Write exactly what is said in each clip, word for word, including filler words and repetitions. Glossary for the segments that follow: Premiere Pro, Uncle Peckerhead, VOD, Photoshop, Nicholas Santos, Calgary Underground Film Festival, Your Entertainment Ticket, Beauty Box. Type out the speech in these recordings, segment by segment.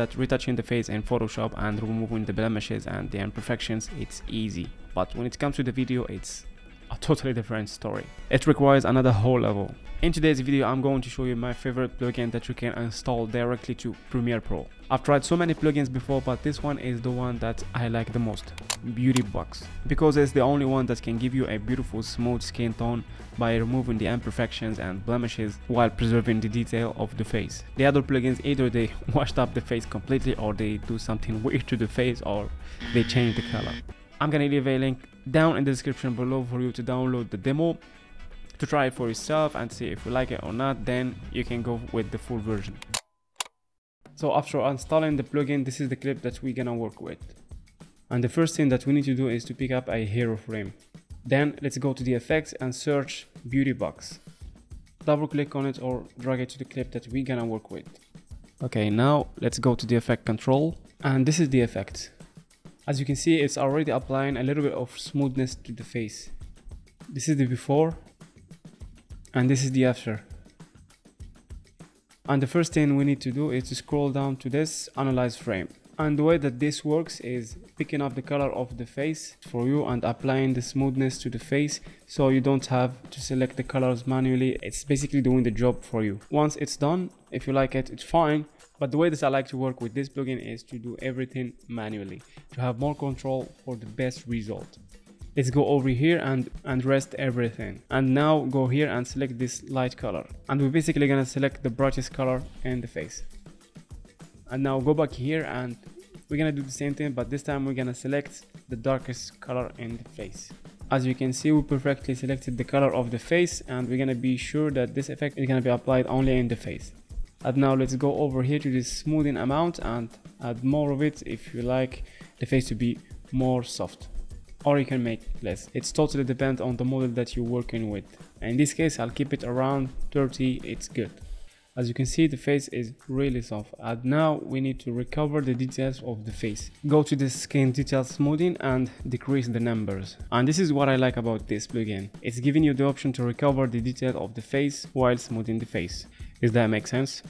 that retouching the face in Photoshop and removing the blemishes and the imperfections, it's easy. But when it comes to the video, it's a totally different story. It requires another whole level. In today's video, I'm going to show you my favorite plugin that you can install directly to Premiere Pro. I've tried so many plugins before, but this one is the one that I like the most, Beauty Box, because it's the only one that can give you a beautiful smooth skin tone by removing the imperfections and blemishes while preserving the detail of the face. The other plugins, either they washed up the face completely or they do something weird to the face or they change the color. I'm gonna leave a link down in the description below for you to download the demo, to try it for yourself and see if you like it or not. Then you can go with the full version. So after installing the plugin, this is the clip that we're gonna work with, and the first thing that we need to do is to pick up a hero frame. Then let's go to the effects and search Beauty Box, double click on it or drag it to the clip that we're gonna work with. Okay, now let's go to the effect control, and this is the effect. As you can see, it's already applying a little bit of smoothness to the face. This is the before and this is the after. And the first thing we need to do is to scroll down to this analyze frame, and the way that this works is picking up the color of the face for you and applying the smoothness to the face, so you don't have to select the colors manually. It's basically doing the job for you. Once it's done, if you like it, it's fine, but the way that I like to work with this plugin is to do everything manually, to have more control for the best result. Let's go over here and, and rest everything. And now go here and select this light color. And we're basically gonna select the brightest color in the face. And now go back here and we're gonna do the same thing, but this time we're gonna select the darkest color in the face. As you can see, we perfectly selected the color of the face, and we're gonna be sure that this effect is gonna be applied only in the face. And now let's go over here to this smoothing amount and add more of it if you like the face to be more soft. Or you can make less. It's totally depends on the model that you're working with. In this case, I'll keep it around thirty, it's good. As you can see, the face is really soft. And now we need to recover the details of the face. Go to the skin detail smoothing and decrease the numbers. And this is what I like about this plugin. It's giving you the option to recover the detail of the face while smoothing the face. Does that make sense?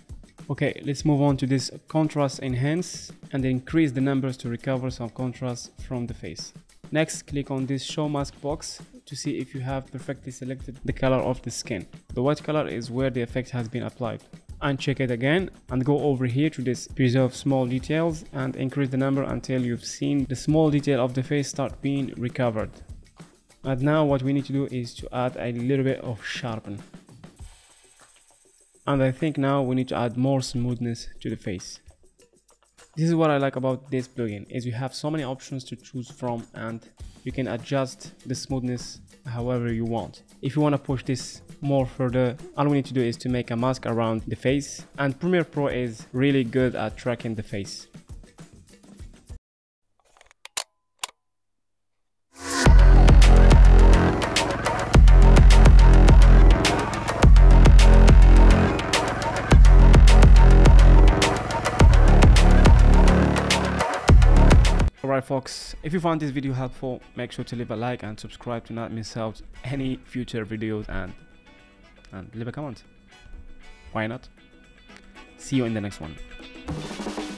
Okay, let's move on to this contrast enhance and increase the numbers to recover some contrast from the face. Next, click on this show mask box to see if you have perfectly selected the color of the skin. The white color is where the effect has been applied. Uncheck it again and go over here to this preserve small details and increase the number until you've seen the small detail of the face start being recovered. And now what we need to do is to add a little bit of sharpen. And I think now we need to add more smoothness to the face. This is what I like about this plugin, is you have so many options to choose from and you can adjust the smoothness however you want. If you want to push this more further, all we need to do is to make a mask around the face, and Premiere Pro is really good at tracking the face. Alright folks, if you found this video helpful, make sure to leave a like and subscribe to not miss out any future videos, and and leave a comment. Why not? See you in the next one.